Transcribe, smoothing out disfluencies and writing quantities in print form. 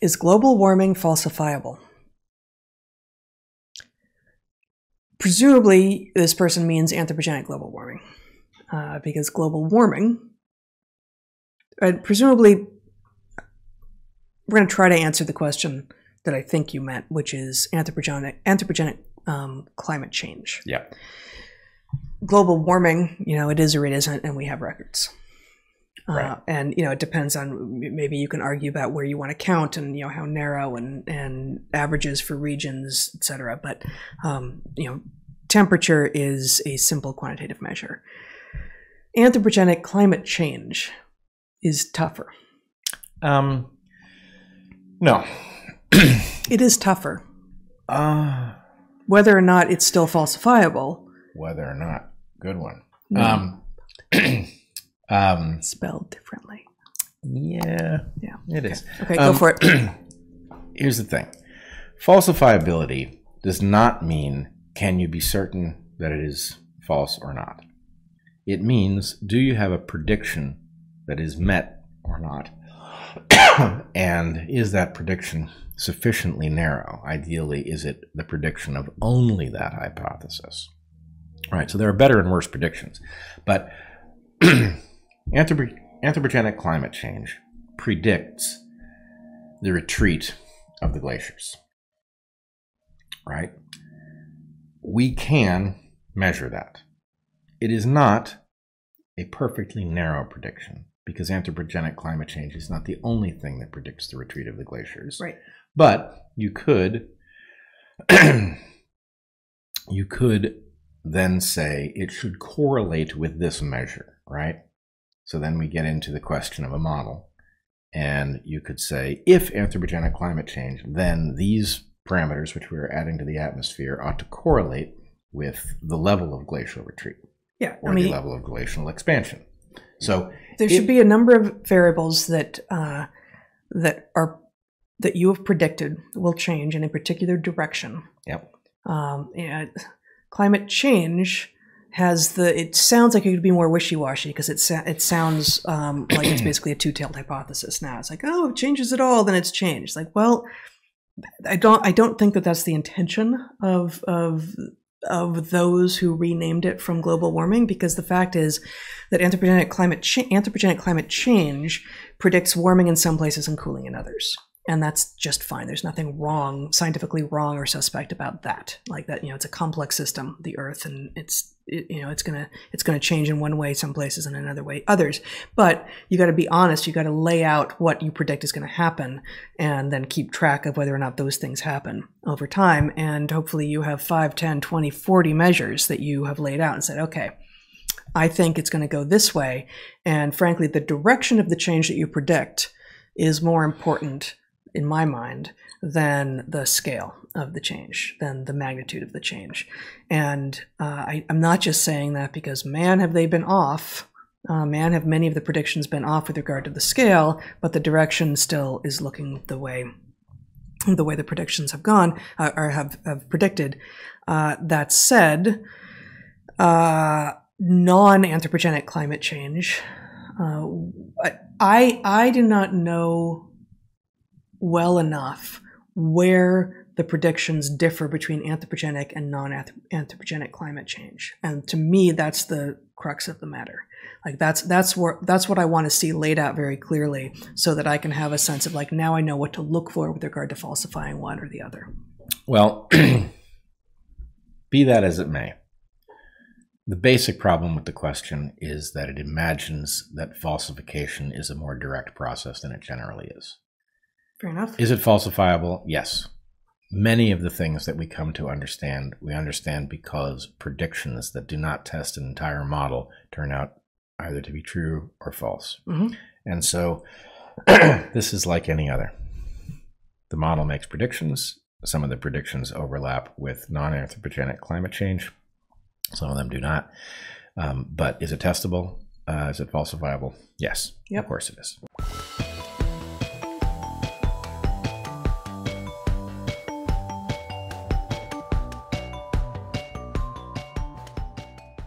Is global warming falsifiable? Presumably, this person means anthropogenic global warming, because global warming, presumably, we're going to try to answer the question that I think you meant, which is anthropogenic climate change. Yeah. Global warming, you know, it is or it isn't, and we have records. Right. And, you know, it depends on, maybe you can argue about where you want to count and, you know, how narrow and averages for regions, et cetera. But, you know, temperature is a simple quantitative measure. Anthropogenic climate change is tougher. No. It is tougher. Whether or not it's still falsifiable. Whether or not. Good one. No. Spelled differently. Yeah, it is. Okay, go for it. Here's the thing. Falsifiability does not mean can you be certain that it is false or not. It means do you have a prediction that is met or not? And is that prediction sufficiently narrow? Ideally, is it the prediction of only that hypothesis? All right, so there are better and worse predictions. But anthropogenic climate change predicts the retreat of the glaciers, right? We can measure that. It is not a perfectly narrow prediction because anthropogenic climate change is not the only thing that predicts the retreat of the glaciers. Right. But you could, you could then say it should correlate with this measure, right? So then we get into the question of a model, and you could say if anthropogenic climate change, then these parameters which we are adding to the atmosphere ought to correlate with the level of glacial retreat, yeah, or the level of glacial expansion. So there should be a number of variables that that you have predicted will change in a particular direction. Yep. And climate change has the, it sounds like it could be more wishy-washy because it sounds like it's basically a two-tailed hypothesis now. It's like, oh, if it changes at all, then it's changed. Like, well, I don't think that that's the intention of those who renamed it from global warming, because the fact is that anthropogenic climate change predicts warming in some places and cooling in others. And that's just fine. There's nothing wrong, scientifically wrong or suspect about that. Like that, you know, it's a complex system, the Earth, and it's gonna change in one way some places and another way others. But you got to be honest. You got to lay out what you predict is going to happen, and then keep track of whether or not those things happen over time. And hopefully, you have 5, 10, 20, 40 measures that you have laid out and said, okay, I think it's going to go this way. And frankly, the direction of the change that you predict is more important, in my mind, than the scale of the change, than the magnitude of the change. And I'm not just saying that because, man, have they been off. Man, have many of the predictions been off with regard to the scale, but the direction still is looking the way the predictions have gone, or have predicted. That said, non-anthropogenic climate change, I do not know well enough where the predictions differ between anthropogenic and non-anthropogenic climate change, and to me that's the crux of the matter. Like that's what I want to see laid out very clearly, so that I can have a sense of, like, now I know what to look for with regard to falsifying one or the other. Well, be that as it may, the basic problem with the question is that it imagines that falsification is a more direct process than it generally is. Fair enough. Is it falsifiable? Yes. Many of the things that we come to understand, we understand because predictions that do not test an entire model turn out either to be true or false. Mm-hmm. And so this is like any other. The model makes predictions. Some of the predictions overlap with non-anthropogenic climate change. Some of them do not. But is it testable? Is it falsifiable? Yes. Yep. Of course it is.